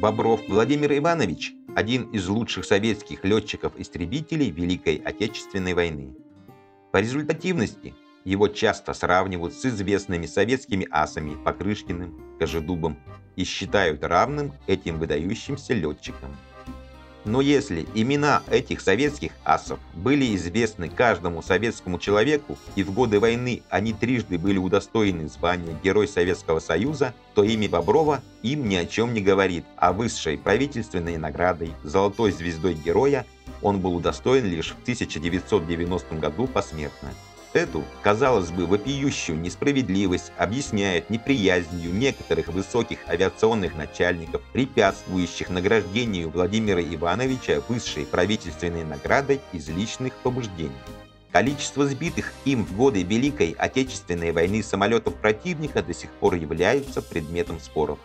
Бобров Владимир Иванович – один из лучших советских летчиков-истребителей Великой Отечественной войны. По результативности его часто сравнивают с известными советскими асами Покрышкиным, Кожедубом и считают равным этим выдающимся летчикам. Но если имена этих советских асов были известны каждому советскому человеку, и в годы войны они трижды были удостоены звания Герой Советского Союза, то имя Боброва им ни о чем не говорит, а высшей правительственной наградой «Золотой звездой Героя» он был удостоен лишь в 1990 году посмертно. Эту, казалось бы, вопиющую несправедливость объясняют неприязнью некоторых высоких авиационных начальников, препятствующих награждению Владимира Ивановича высшей правительственной наградой из личных побуждений. Количество сбитых им в годы Великой Отечественной войны самолетов противника до сих пор является предметом споров.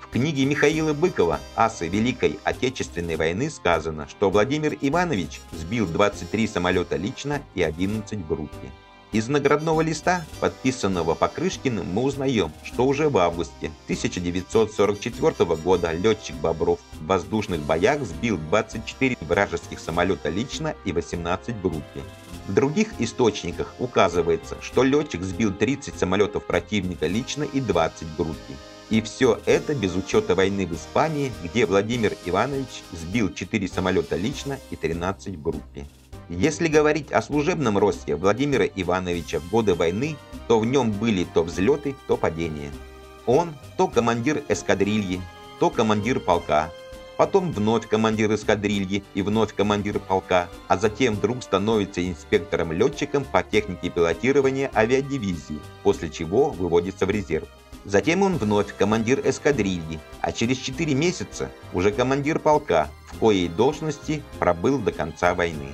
В книге Михаила Быкова «Асы Великой Отечественной войны» сказано, что Владимир Иванович сбил 23 самолета лично и 11 в группе. Из наградного листа, подписанного Покрышкиным, мы узнаем, что уже в августе 1944 года летчик Бобров в воздушных боях сбил 24 вражеских самолета лично и 18 в группе. В других источниках указывается, что летчик сбил 30 самолетов противника лично и 20 в группе. И все это без учета войны в Испании, где Владимир Иванович сбил 4 самолета лично и 13 в группе. Если говорить о служебном росте Владимира Ивановича в годы войны, то в нем были то взлеты, то падения. Он то командир эскадрильи, то командир полка, потом вновь командир эскадрильи и вновь командир полка, а затем вдруг становится инспектором-летчиком по технике пилотирования авиадивизии, после чего выводится в резерв. Затем он вновь командир эскадрильи, а через 4 месяца уже командир полка, в коей должности пробыл до конца войны.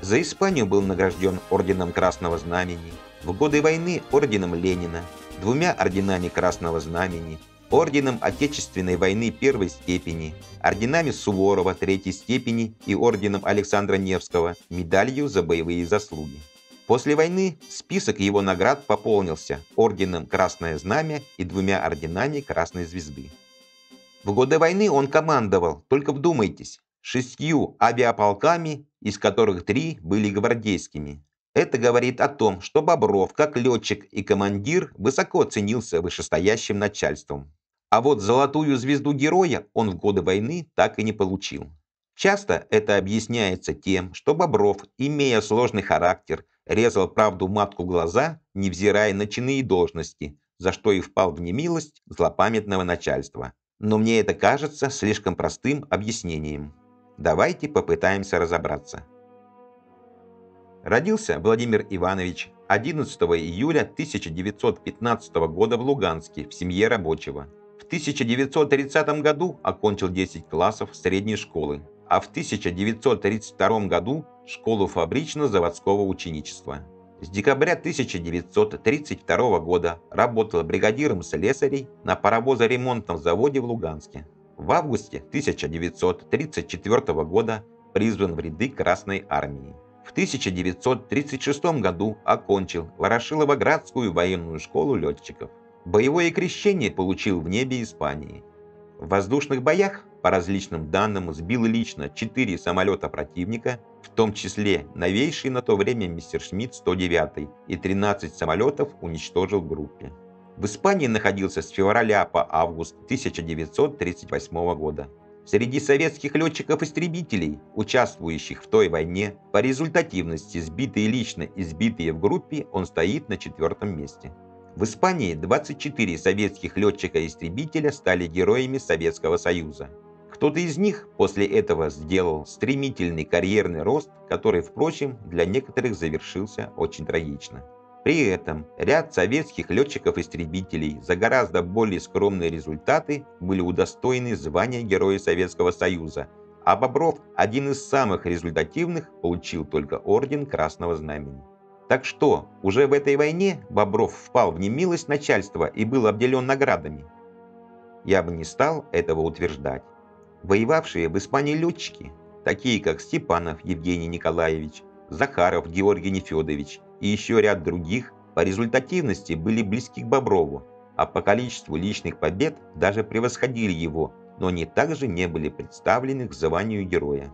За Испанию был награжден орденом Красного Знамени, в годы войны орденом Ленина, 2 орденами Красного Знамени, орденом Отечественной войны 1 степени, орденами Суворова 3 степени и орденом Александра Невского, медалью за боевые заслуги. После войны список его наград пополнился орденом Красное Знамя и 2 орденами Красной Звезды. В годы войны он командовал, только вдумайтесь, 6 авиаполками, из которых 3 были гвардейскими. Это говорит о том, что Бобров, как летчик и командир, высоко ценился вышестоящим начальством. А вот «Золотую звезду Героя» он в годы войны так и не получил. Часто это объясняется тем, что Бобров, имея сложный характер, резал правду матку глаза, невзирая на чины и должности, за что и впал в немилость злопамятного начальства. Но мне это кажется слишком простым объяснением. Давайте попытаемся разобраться. Родился Владимир Иванович 11 июля 1915 года в Луганске в семье рабочего. В 1930 году окончил 10 классов средней школы, а в 1932 году школу фабрично-заводского ученичества. С декабря 1932 года работал бригадиром слесарей на паровозоремонтном заводе в Луганске. В августе 1934 года призван в ряды Красной Армии. В 1936 году окончил Ворошиловоградскую военную школу летчиков. Боевое крещение получил в небе Испании. В воздушных боях, по различным данным, сбил лично 4 самолета противника, в том числе новейший на то время Мессершмитт 109, и 13 самолетов уничтожил в группе. В Испании находился с февраля по август 1938 года. Среди советских летчиков-истребителей, участвующих в той войне, по результативности сбитые лично и сбитые в группе, он стоит на 4-м месте. В Испании 24 советских летчика-истребителя стали героями Советского Союза. Кто-то из них после этого сделал стремительный карьерный рост, который, впрочем, для некоторых завершился очень трагично. При этом ряд советских летчиков-истребителей за гораздо более скромные результаты были удостоены звания Героя Советского Союза, а Бобров, один из самых результативных, получил только орден Красного Знамени. Так что, уже в этой войне Бобров впал в немилость начальства и был обделен наградами? Я бы не стал этого утверждать. Воевавшие в Испании летчики, такие как Степанов Евгений Николаевич, Захаров Георгий Нефедович и еще ряд других, по результативности были близки к Боброву, а по количеству личных побед даже превосходили его но они также не были представлены к званию героя.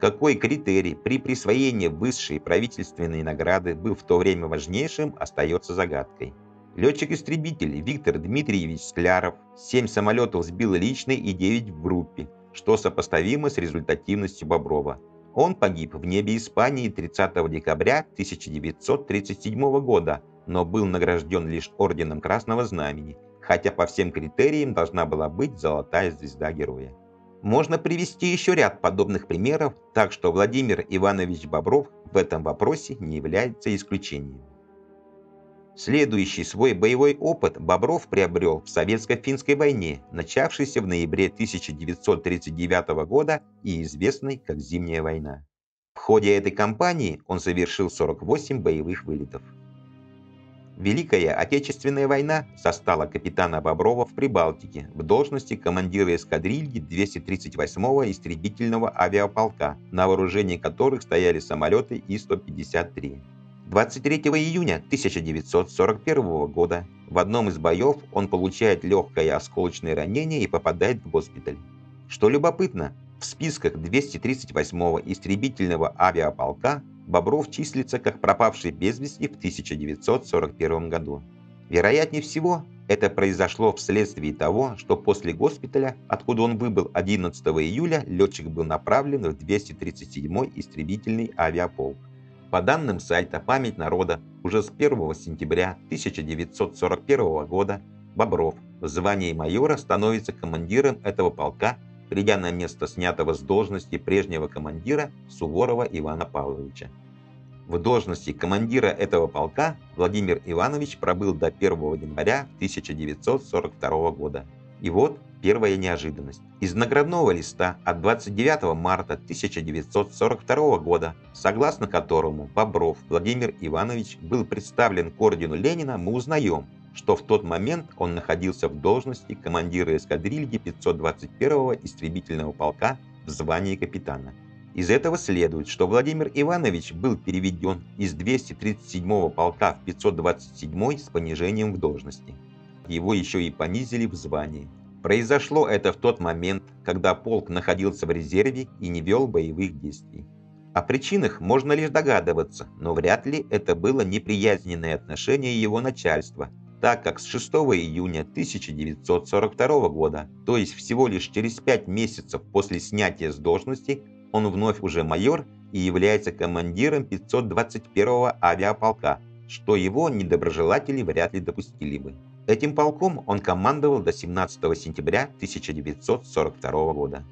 Какой критерий при присвоении высшей правительственной награды был в то время важнейшим, остается загадкой. Летчик-истребитель Виктор Дмитриевич Скляров 7 самолетов сбил лично и 9 в группе, что сопоставимо с результативностью Боброва. Он погиб в небе Испании 30 декабря 1937 года, но был награжден лишь орденом Красного Знамени, хотя по всем критериям должна была быть Золотая Звезда Героя. Можно привести еще ряд подобных примеров, так что Владимир Иванович Бобров в этом вопросе не является исключением. Следующий свой боевой опыт Бобров приобрел в Советско-финской войне, начавшейся в ноябре 1939 года и известной как Зимняя война. В ходе этой кампании он совершил 48 боевых вылетов. Великая Отечественная война застала капитана Боброва в Прибалтике в должности командира эскадрильи 238-го истребительного авиаполка, на вооружении которых стояли самолеты И-153. 23 июня 1941 года в одном из боев он получает легкое осколочное ранение и попадает в госпиталь. Что любопытно, в списках 238-го истребительного авиаполка Бобров числится как пропавший без вести в 1941 году. Вероятнее всего, это произошло вследствие того, что после госпиталя, откуда он выбыл 11 июля, летчик был направлен в 237-й истребительный авиаполк. По данным сайта «Память народа», уже с 1 сентября 1941 года Бобров в звании майора становится командиром этого полка, придя на место снятого с должности прежнего командира Суворова Ивана Павловича. В должности командира этого полка Владимир Иванович пробыл до 1 января 1942 года. И вот первая неожиданность. Из наградного листа от 29 марта 1942 года, согласно которому Бобров Владимир Иванович был представлен к ордену Ленина, мы узнаем, что в тот момент он находился в должности командира эскадрильи 521-го истребительного полка в звании капитана. Из этого следует, что Владимир Иванович был переведен из 237-го полка в 527-й с понижением в должности. Его еще и понизили в звании. Произошло это в тот момент, когда полк находился в резерве и не вел боевых действий. О причинах можно лишь догадываться, но вряд ли это было неприязненное отношение его начальства, так как с 6 июня 1942 года, то есть всего лишь через 5 месяцев после снятия с должности, он вновь уже майор и является командиром 521-го авиаполка, что его недоброжелатели вряд ли допустили бы. Этим полком он командовал до 17 сентября 1942 года.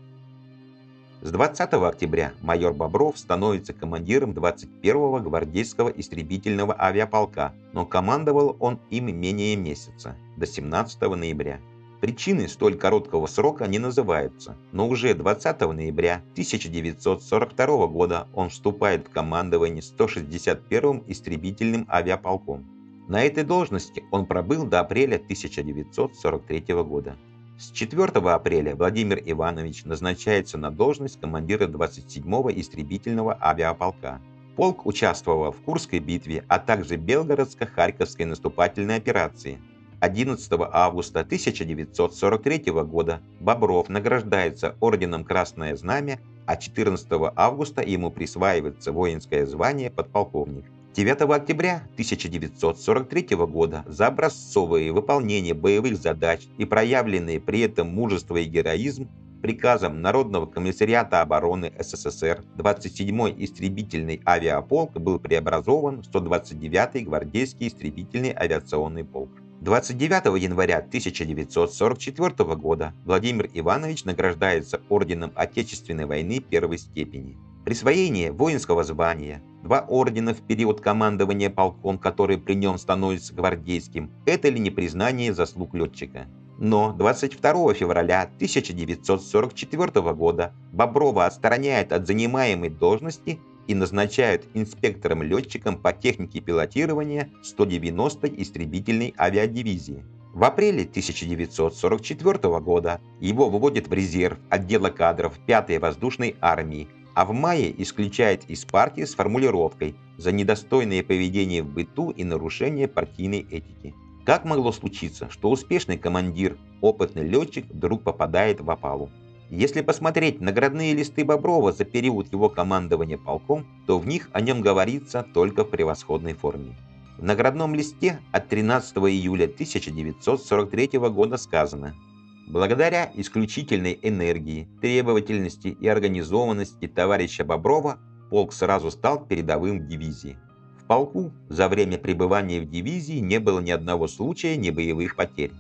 С 20 октября майор Бобров становится командиром 21-го гвардейского истребительного авиаполка, но командовал он им менее месяца, до 17 ноября. Причины столь короткого срока не называются, но уже 20 ноября 1942 года он вступает в командование 161-м истребительным авиаполком. На этой должности он пробыл до апреля 1943 года. С 4 апреля Владимир Иванович назначается на должность командира 27-го истребительного авиаполка. Полк участвовал в Курской битве, а также Белгородско-Харьковской наступательной операции. 11 августа 1943 года Бобров награждается орденом Красное Знамя, а 14 августа ему присваивается воинское звание подполковник. 9 октября 1943 года за образцовое выполнение боевых задач и проявленные при этом мужество и героизм приказом Народного комиссариата обороны СССР 27-й истребительный авиаполк был преобразован в 129-й гвардейский истребительный авиационный полк. 29 января 1944 года Владимир Иванович награждается орденом Отечественной войны первой степени. Присвоение воинского звания, 2 ордена в период командования полком, который при нем становится гвардейским, это ли не признание заслуг летчика? Но 22 февраля 1944 года Боброва отстраняют от занимаемой должности и назначают инспектором-летчиком по технике пилотирования 190-й истребительной авиадивизии. В апреле 1944 года его выводят в резерв отдела кадров 5-й воздушной армии, а в мае исключает из партии с формулировкой «за недостойное поведение в быту и нарушение партийной этики». Как могло случиться, что успешный командир опытный летчик вдруг попадает в опалу. Если посмотреть наградные листы Боброва за период его командования полком, то в них о нем говорится только в превосходной форме. В наградном листе от 13 июля 1943 года сказано: «Благодаря исключительной энергии, требовательности и организованности товарища Боброва полк сразу стал передовым в дивизии. В полку за время пребывания в дивизии не было ни одного случая небоевых потерь.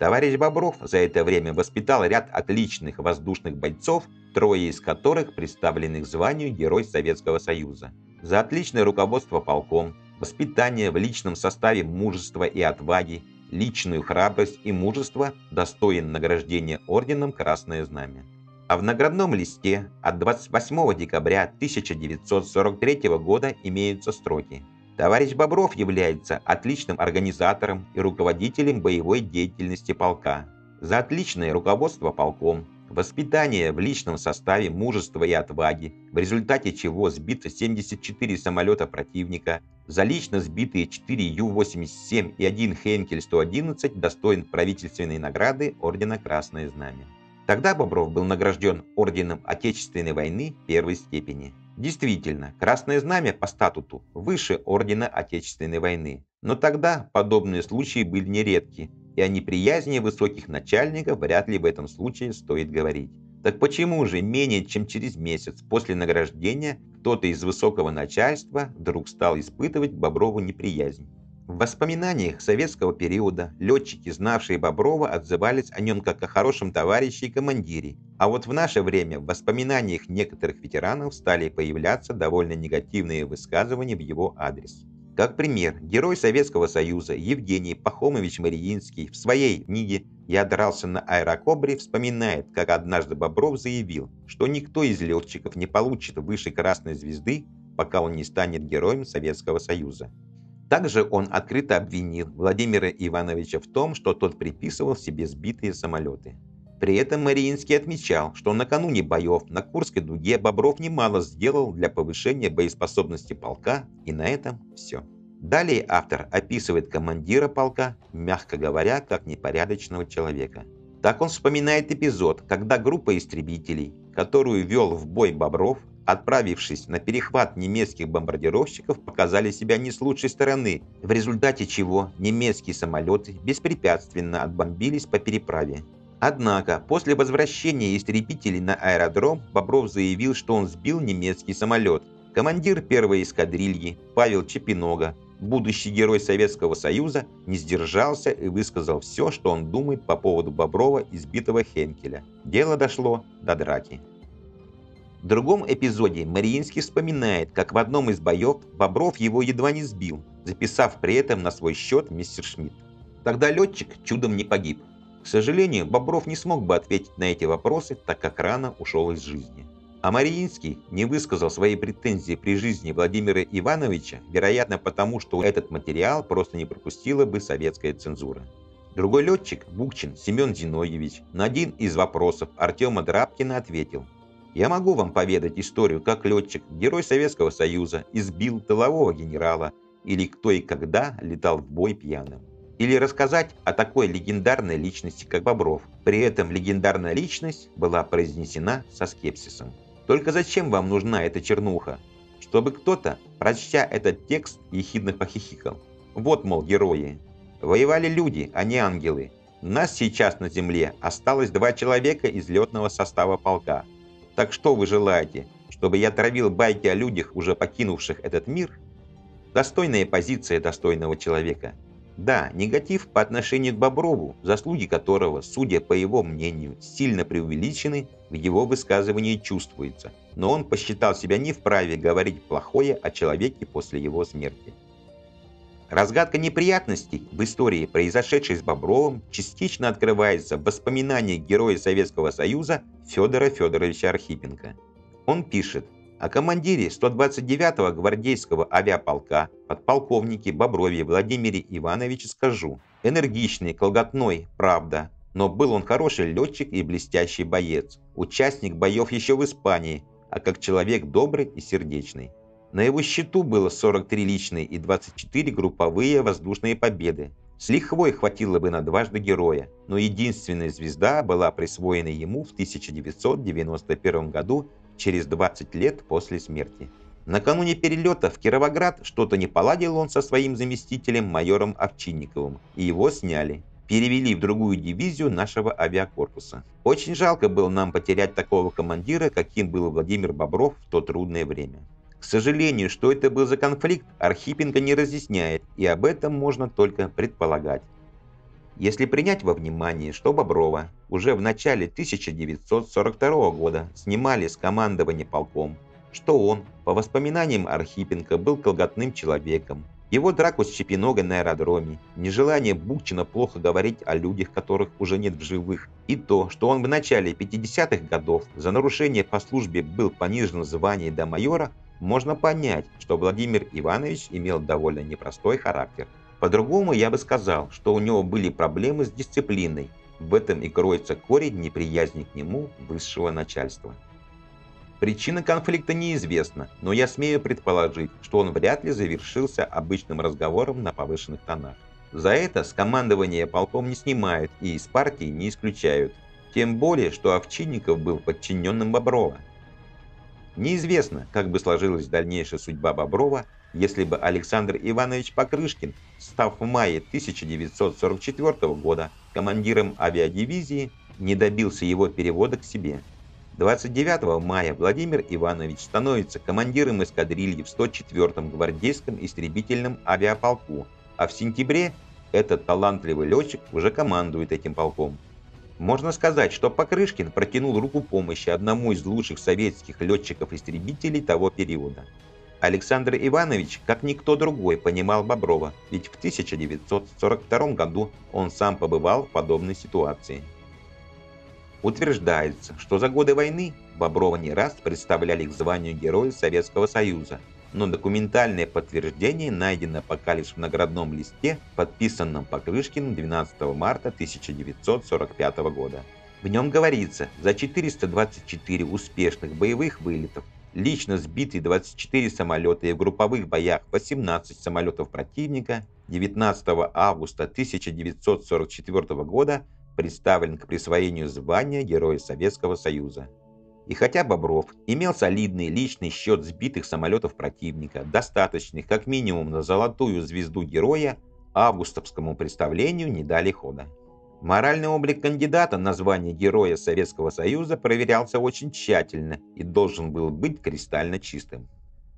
Товарищ Бобров за это время воспитал ряд отличных воздушных бойцов, трое из которых представлены к званию Герой Советского Союза. За отличное руководство полком, воспитание в личном составе мужества и отваги, личную храбрость и мужество достоин награждения орденом Красное Знамя». А в наградном листе от 28 декабря 1943 года имеются строки: «Товарищ Бобров является отличным организатором и руководителем боевой деятельности полка. За отличное руководство полком, воспитание в личном составе мужества и отваги, в результате чего сбито 74 самолета противника, за лично сбитые 4 Ю-87 и 1 Хейнкель-111 достоин правительственной награды ордена Красное Знамя». Тогда Бобров был награжден орденом Отечественной войны первой степени. Действительно, Красное Знамя по статуту выше ордена Отечественной войны, но тогда подобные случаи были нередки, и о неприязни высоких начальников вряд ли в этом случае стоит говорить. Так почему же менее чем через месяц после награждения кто-то из высокого начальства вдруг стал испытывать Боброву неприязнь? В воспоминаниях советского периода летчики, знавшие Боброва, отзывались о нем как о хорошем товарище и командире, а вот в наше время в воспоминаниях некоторых ветеранов стали появляться довольно негативные высказывания в его адрес. Как пример, герой Советского Союза Евгений Пахомович Мариинский в своей книге «Я дрался на аэрокобре» вспоминает, как однажды Бобров заявил, что никто из летчиков не получит выше Красной Звезды, пока он не станет героем Советского Союза. Также он открыто обвинил Владимира Ивановича в том, что тот приписывал себе сбитые самолеты. При этом Мариинский отмечал, что накануне боев на Курской дуге Бобров немало сделал для повышения боеспособности полка, и на этом все. Далее автор описывает командира полка, мягко говоря, как непорядочного человека. Так он вспоминает эпизод, когда группа истребителей, которую вел в бой Бобров, отправившись на перехват немецких бомбардировщиков, показали себя не с лучшей стороны, в результате чего немецкие самолеты беспрепятственно отбомбились по переправе. Однако, после возвращения истребителей на аэродром, Бобров заявил, что он сбил немецкий самолет. Командир первой эскадрильи Павел Чепинога, будущий герой Советского Союза, не сдержался и высказал все, что он думает по поводу Боброва и сбитого Хейнкеля. Дело дошло до драки. В другом эпизоде Мариинский вспоминает, как в одном из боев Бобров его едва не сбил, записав при этом на свой счет Мессершмитт. Тогда летчик чудом не погиб. К сожалению, Бобров не смог бы ответить на эти вопросы, так как рано ушел из жизни. А Мариинский не высказал свои претензии при жизни Владимира Ивановича, вероятно потому, что этот материал просто не пропустила бы советская цензура. Другой летчик, Букчин Семен Зиновьевич, на один из вопросов Артема Драбкина ответил: «Я могу вам поведать историю, как летчик, герой Советского Союза, избил тылового генерала, или кто и когда летал в бой пьяным. Или рассказать о такой легендарной личности, как Бобров». При этом легендарная личность была произнесена со скепсисом. Только зачем вам нужна эта чернуха? Чтобы кто-то, прочтя этот текст, ехидно похихикал. Вот, мол, герои. Воевали люди, а не ангелы. У нас сейчас на земле осталось 2 человека из летного состава полка. Так что вы желаете, чтобы я травил байки о людях, уже покинувших этот мир? Достойная позиция достойного человека. Да, негатив по отношению к Боброву, заслуги которого, судя по его мнению, сильно преувеличены, в его высказывании чувствуется, но он посчитал себя не вправе говорить плохое о человеке после его смерти. Разгадка неприятностей в истории, произошедшей с Бобровым, частично открывается в воспоминаниях героя Советского Союза Федора Федоровича Архипенко. Он пишет о командире 129-го гвардейского авиаполка, подполковнике Боброве Владимире Ивановиче скажу: энергичный, колготной, правда, но был он хороший летчик и блестящий боец, участник боев еще в Испании, а как человек добрый и сердечный. На его счету было 43 личные и 24 групповые воздушные победы. С лихвой хватило бы на дважды героя, но единственная звезда была присвоена ему в 1991 году, через 20 лет после смерти. Накануне перелета в Кировоград что-то не поладил он со своим заместителем майором Овчинниковым, и его сняли. Перевели в другую дивизию нашего авиакорпуса. Очень жалко было нам потерять такого командира, каким был Владимир Бобров в то трудное время. К сожалению, что это был за конфликт, Архипенко не разъясняет, и об этом можно только предполагать. Если принять во внимание, что Боброва уже в начале 1942 года снимали с командования полком, что он, по воспоминаниям Архипенко, был колготным человеком, его драку с Чепиногой на аэродроме, нежелание Букчина плохо говорить о людях, которых уже нет в живых, и то, что он в начале 50-х годов за нарушение по службе был понижен в звании до майора, можно понять, что Владимир Иванович имел довольно непростой характер. По-другому я бы сказал, что у него были проблемы с дисциплиной. В этом и кроется корень неприязни к нему высшего начальства. Причина конфликта неизвестна, но я смею предположить, что он вряд ли завершился обычным разговором на повышенных тонах. За это с командования полком не снимают и из партии не исключают. Тем более, что Овчинников был подчиненным Боброва. Неизвестно, как бы сложилась дальнейшая судьба Боброва, если бы Александр Иванович Покрышкин, став в мае 1944 года командиром авиадивизии, не добился его перевода к себе. 29 мая Владимир Иванович становится командиром эскадрильи в 104-м гвардейском истребительном авиаполку, а в сентябре этот талантливый летчик уже командует этим полком. Можно сказать, что Покрышкин протянул руку помощи одному из лучших советских летчиков-истребителей того периода. Александр Иванович, как никто другой, понимал Боброва, ведь в 1942 году он сам побывал в подобной ситуации. Утверждается, что за годы войны Боброва не раз представляли к званию Героя Советского Союза, но документальное подтверждение найдено пока лишь в наградном листе, подписанном Покрышкиным 12 марта 1945 года. В нем говорится: за 424 успешных боевых вылетов, лично сбиты 24 самолета и в групповых боях 18 самолетов противника, 19 августа 1944 года представлен к присвоению звания Героя Советского Союза. И хотя Бобров имел солидный личный счет сбитых самолетов противника, достаточных как минимум на золотую звезду героя, августовскому представлению не дали хода. Моральный облик кандидата на звание Героя Советского Союза проверялся очень тщательно и должен был быть кристально чистым.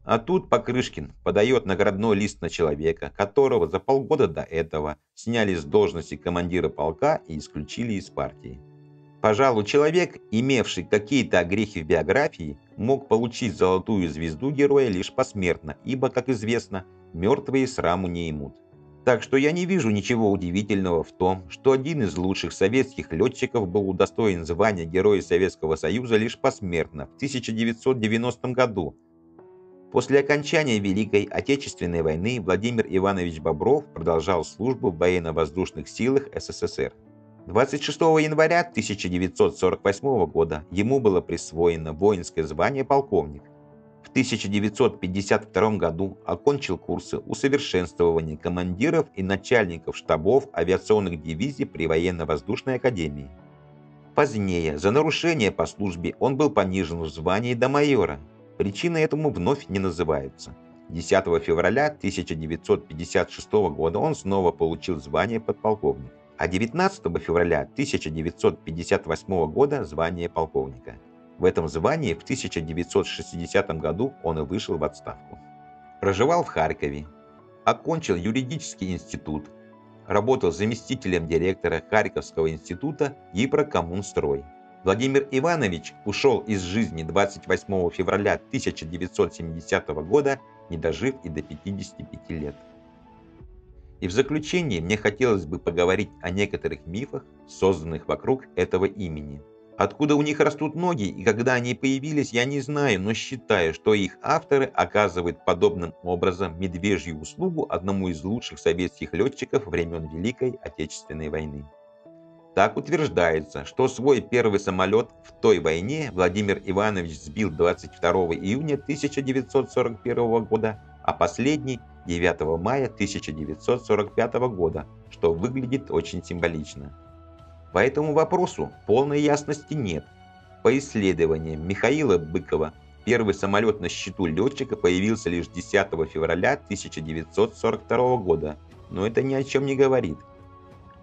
А тут Покрышкин подает наградной лист на человека, которого за полгода до этого сняли с должности командира полка и исключили из партии. Пожалуй, человек, имевший какие-то огрехи в биографии, мог получить золотую звезду героя лишь посмертно, ибо, как известно, мертвые сраму не имут. Так что я не вижу ничего удивительного в том, что один из лучших советских летчиков был удостоен звания Героя Советского Союза лишь посмертно в 1990 году. После окончания Великой Отечественной войны Владимир Иванович Бобров продолжал службу в военно-воздушных силах СССР. 26 января 1948 года ему было присвоено воинское звание полковник. В 1952 году окончил курсы усовершенствования командиров и начальников штабов авиационных дивизий при военно-воздушной академии. Позднее за нарушение по службе он был понижен в звании до майора. Причина этому вновь не называется. 10 февраля 1956 года он снова получил звание подполковник, а 19 февраля 1958 года звание полковника. В этом звании в 1960 году он и вышел в отставку. Проживал в Харькове, окончил юридический институт, работал заместителем директора Харьковского института Гипрокоммунстрой. Владимир Иванович ушел из жизни 28 февраля 1970 года, не дожив и до 55 лет. И в заключение мне хотелось бы поговорить о некоторых мифах, созданных вокруг этого имени. Откуда у них растут ноги и когда они появились, я не знаю, но считаю, что их авторы оказывают подобным образом медвежью услугу одному из лучших советских летчиков времен Великой Отечественной войны. Так утверждается, что свой первый самолет в той войне Владимир Иванович сбил 22 июня 1941 года, а последний – 9 мая 1945 года, что выглядит очень символично. По этому вопросу полной ясности нет. По исследованиям Михаила Быкова, первый самолет на счету летчика появился лишь 10 февраля 1942 года, но это ни о чем не говорит.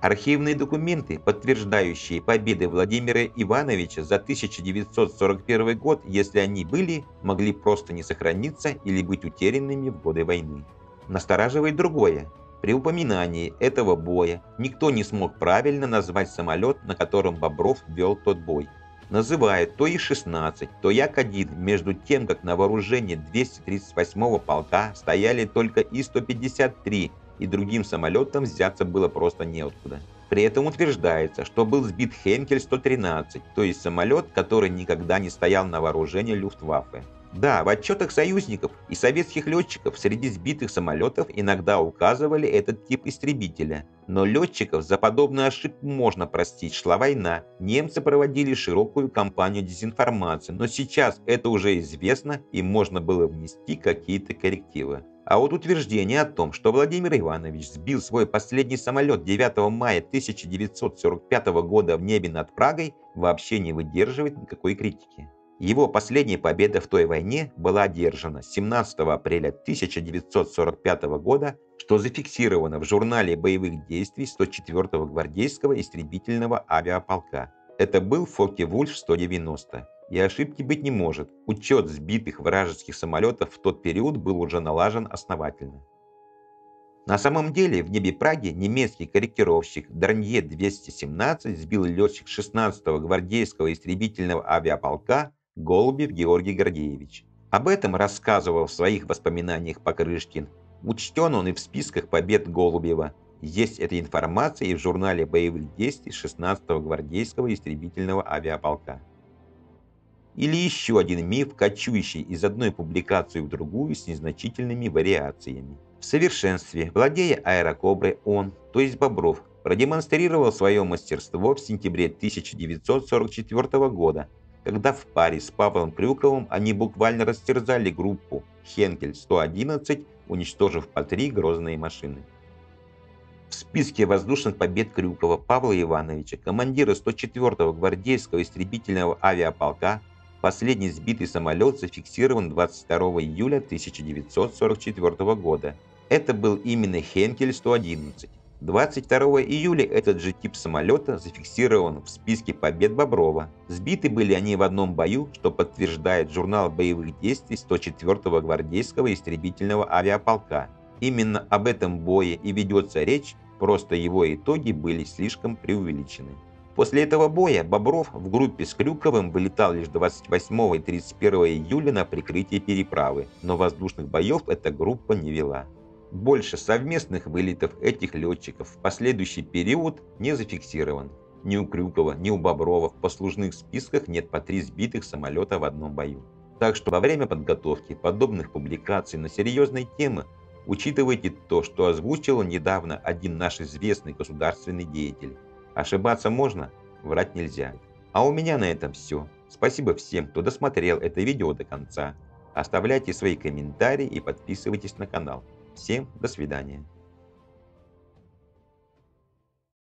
Архивные документы, подтверждающие победы Владимира Ивановича за 1941 год, если они были, могли просто не сохраниться или быть утерянными в годы войны. Настораживает другое. При упоминании этого боя никто не смог правильно назвать самолет, на котором Бобров вел тот бой. Называют то И-16, то Як-1, между тем, как на вооружении 238-го полка стояли только И-153, и другим самолетом взяться было просто неоткуда. При этом утверждается, что был сбит Хейнкель-113, то есть самолет, который никогда не стоял на вооружении Люфтваффе. Да, в отчетах союзников и советских летчиков среди сбитых самолетов иногда указывали этот тип истребителя. Но летчиков за подобную ошибку можно простить, шла война. Немцы проводили широкую кампанию дезинформации, но сейчас это уже известно и можно было внести какие-то коррективы. А вот утверждение о том, что Владимир Иванович сбил свой последний самолет 9 мая 1945 года в небе над Прагой, вообще не выдерживает никакой критики. Его последняя победа в той войне была одержана 17 апреля 1945 года, что зафиксировано в журнале боевых действий 104-го гвардейского истребительного авиаполка. Это был Фокке-Вульф-190. И ошибки быть не может. Учет сбитых вражеских самолетов в тот период был уже налажен основательно. На самом деле в небе Праги немецкий корректировщик Дорнье 217 сбил летчик 16-го гвардейского истребительного авиаполка Голубев Георгий Гордеевич. Об этом рассказывал в своих воспоминаниях Покрышкин. Учтен он и в списках побед Голубева. Есть эта информация и в журнале боевых действий 16-го гвардейского истребительного авиаполка. Или еще один миф, кочующий из одной публикации в другую с незначительными вариациями. В совершенстве, владея аэрокоброй, он, то есть Бобров, продемонстрировал свое мастерство в сентябре 1944 года, когда в паре с Павлом Крюковым они буквально растерзали группу Хейнкель-111, уничтожив по 3 грозные машины. В списке воздушных побед Крюкова Павла Ивановича, командира 104-го гвардейского истребительного авиаполка, последний сбитый самолет зафиксирован 22 июля 1944 года. Это был именно Хейнкель-111. 22 июля этот же тип самолета зафиксирован в списке побед Боброва. Сбиты были они в одном бою, что подтверждает журнал боевых действий 104-го гвардейского истребительного авиаполка. Именно об этом бое и ведется речь, просто его итоги были слишком преувеличены. После этого боя Бобров в группе с Крюковым вылетал лишь 28 и 31 июля на прикрытие переправы, но воздушных боев эта группа не вела. Больше совместных вылетов этих летчиков в последующий период не зафиксирован. Ни у Крюкова, ни у Боброва в послужных списках нет по 3 сбитых самолета в одном бою. Так что во время подготовки подобных публикаций на серьезные темы учитывайте то, что озвучил недавно один наш известный государственный деятель. Ошибаться можно, врать нельзя. А у меня на этом все. Спасибо всем, кто досмотрел это видео до конца. Оставляйте свои комментарии и подписывайтесь на канал. Всем до свидания.